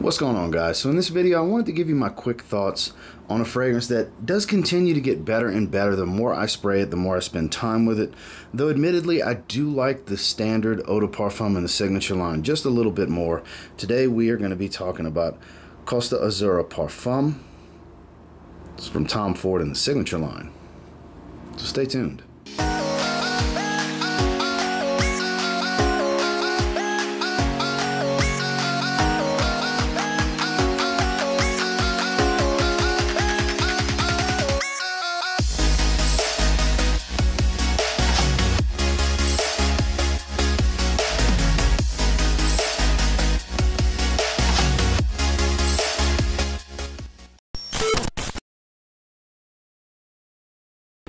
What's going on, guys? So in this video, I wanted to give you my quick thoughts on a fragrance that does continue to get better and better. The more I spray it, the more I spend time with it. Though admittedly, I do like the standard Eau de Parfum and the Signature line just a little bit more. Today, we are going to be talking about Costa Azzurra Parfum. It's from Tom Ford and the Signature line. So stay tuned.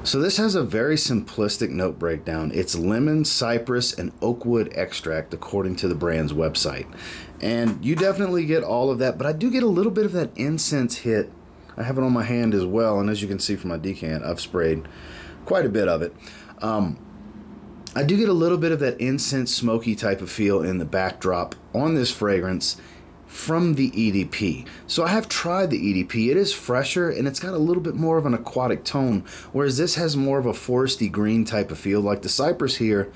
So this has a very simplistic note breakdown. It's lemon, cypress, and oak wood extract, according to the brand's website. And you definitely get all of that, but I do get a little bit of that incense hit. I have it on my hand as well, and as you can see from my decant, I've sprayed quite a bit of it. I do get a little bit of that incense smoky type of feel in the backdrop on this fragrance from the EDP. So I have tried the EDP. It is fresher and it's got a little bit more of an aquatic tone, whereas this has more of a foresty green type of feel. Like the cypress here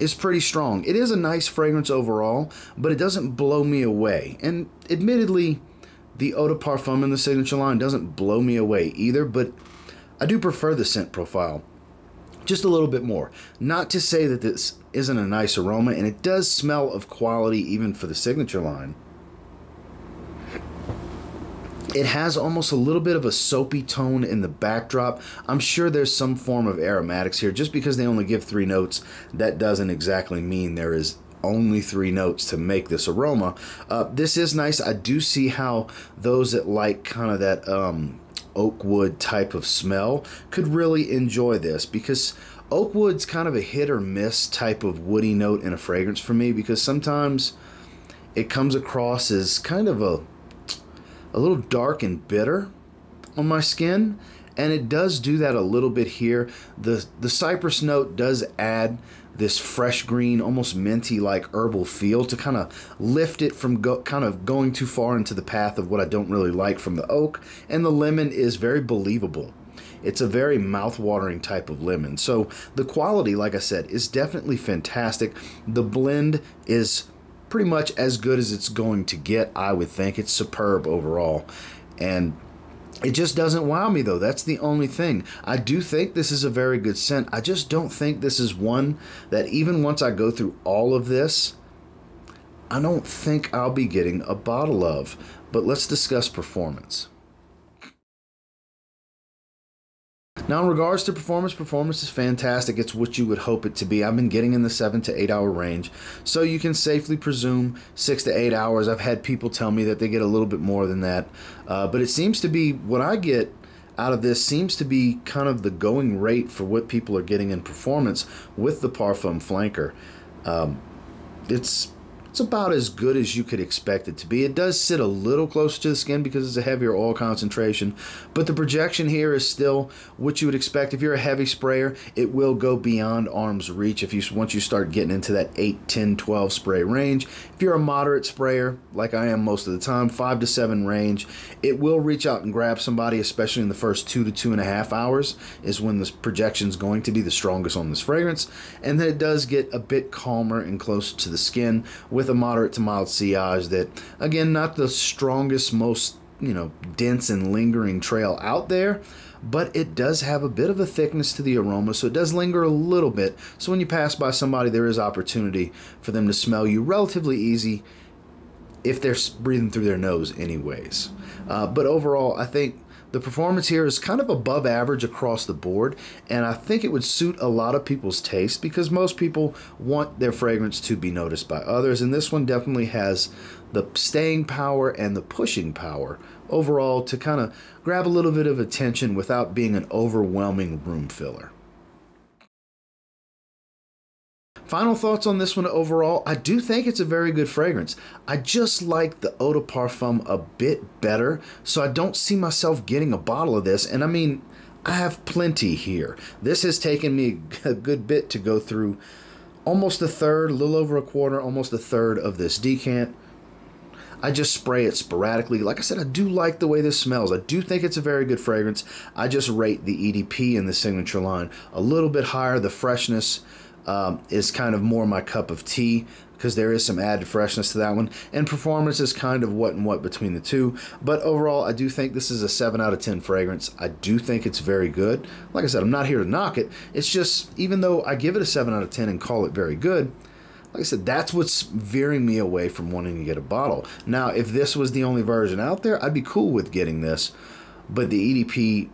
is pretty strong. It is a nice fragrance overall, but it doesn't blow me away. And admittedly, the Eau de Parfum in the Signature line doesn't blow me away either, but I do prefer the scent profile just a little bit more. Not to say that this isn't a nice aroma, and it does smell of quality even for the Signature line. It has almost a little bit of a soapy tone in the backdrop. I'm sure there's some form of aromatics here. Just because they only give three notes, that doesn't exactly mean there is only three notes to make this aroma. This is nice. I do see how those that like kind of that oak wood type of smell could really enjoy this, because oak wood's kind of a hit or miss type of woody note in a fragrance for me, because sometimes it comes across as kind of a little dark and bitter on my skin, and it does do that a little bit here. The cypress note does add this fresh green, almost minty like herbal feel to kind of lift it from going too far into the path of what I don't really like from the oak. And the lemon is very believable. It's a very mouth-watering type of lemon. So the quality, like I said, is definitely fantastic. The blend is pretty much as good as it's going to get, I would think. It's superb overall. And it just doesn't wow me, though. That's the only thing. I do think this is a very good scent. I just don't think this is one that, even once I go through all of this, I don't think I'll be getting a bottle of. But let's discuss performance. Now, in regards to performance is fantastic. It's what you would hope it to be. I've been getting in the 7 to 8 hour range, so you can safely presume 6 to 8 hours. I've had people tell me that they get a little bit more than that, but it seems to be what I get out of this seems to be kind of the going rate for what people are getting in performance with the Parfum Flanker. It's about as good as you could expect it to be. It does sit a little closer to the skin because it's a heavier oil concentration, but the projection here is still what you would expect. If you're a heavy sprayer, it will go beyond arm's reach once you start getting into that 8, 10, 12 spray range. If you're a moderate sprayer, like I am most of the time, 5 to 7 range, it will reach out and grab somebody, especially in the first 2 to 2.5 hours is when this projection is going to be the strongest on this fragrance. And then it does get a bit calmer and closer to the skin with a moderate to mild sillage that, again, not the strongest, most, you know, dense and lingering trail out there, but it does have a bit of a thickness to the aroma, so it does linger a little bit. So when you pass by somebody, there is opportunity for them to smell you relatively easy if they're breathing through their nose anyways. But overall, I think the performance here is kind of above average across the board, and I think it would suit a lot of people's taste, because most people want their fragrance to be noticed by others, and this one definitely has the staying power and the pushing power overall to kind of grab a little bit of attention without being an overwhelming room filler. Final thoughts on this one overall. I do think it's a very good fragrance. I just like the Eau de Parfum a bit better, so I don't see myself getting a bottle of this. And I mean, I have plenty here. This has taken me a good bit to go through, almost a third, a little over a quarter, almost a third of this decant. I just spray it sporadically. Like I said, I do like the way this smells. I do think it's a very good fragrance. I just rate the EDP in the signature line a little bit higher. The freshness is kind of more my cup of tea, because there is some added freshness to that one, and performance is kind of what and what between the two. But overall, I do think this is a 7 out of 10 fragrance. I do think it's very good. Like I said, I'm not here to knock it. It's just, even though I give it a 7 out of 10 and call it very good, like I said, that's what's veering me away from wanting to get a bottle. Now, if this was the only version out there, I'd be cool with getting this, but the EDP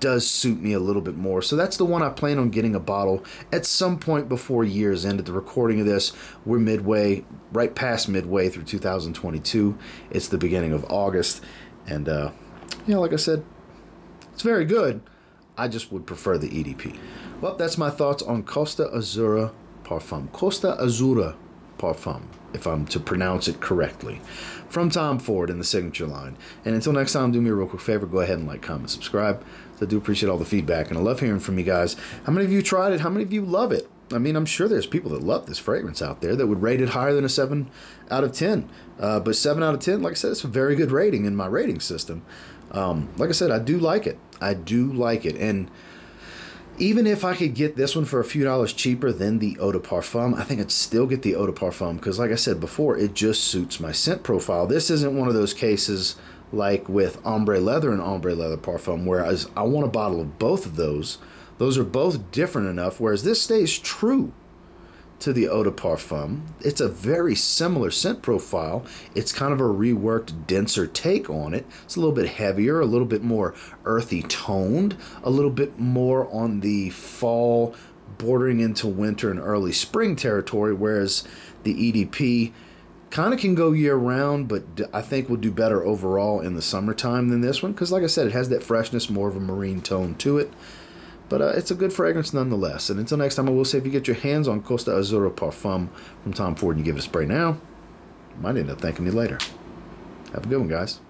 does suit me a little bit more. So that's the one I plan on getting a bottle at some point before year's end. At the recording of this, we're midway, right past midway through 2022. It's the beginning of August. And, you know, like I said, it's very good. I just would prefer the EDP. Well, that's my thoughts on Costa Azzurra Parfum. Costa Azzurra Parfum, if I'm to pronounce it correctly, from Tom Ford in the signature line. And until next time, do me a real quick favor, go ahead and like, comment, subscribe. I do appreciate all the feedback, and I love hearing from you guys. How many of you tried it? How many of you love it? I mean, I'm sure there's people that love this fragrance out there that would rate it higher than a 7 out of 10. But 7 out of 10, like I said, it's a very good rating in my rating system. Like I said, I do like it. I do like it. And even if I could get this one for a few dollars cheaper than the Eau de Parfum, I think I'd still get the Eau de Parfum, because like I said before, it just suits my scent profile. This isn't one of those cases like with Ombre Leather and Ombre Leather Parfum, whereas I want a bottle of both of those. Those are both different enough, whereas this stays true to the Eau de Parfum. It's a very similar scent profile. It's kind of a reworked, denser take on it. It's a little bit heavier, a little bit more earthy toned, a little bit more on the fall bordering into winter and early spring territory, whereas the EDP kind of can go year round, but I think will do better overall in the summertime than this one, because like I said, it has that freshness, more of a marine tone to it. But it's a good fragrance nonetheless. And until next time, I will say, if you get your hands on Costa Azzurra Parfum from Tom Ford and you give it a spray now, you might end up thanking me later. Have a good one, guys.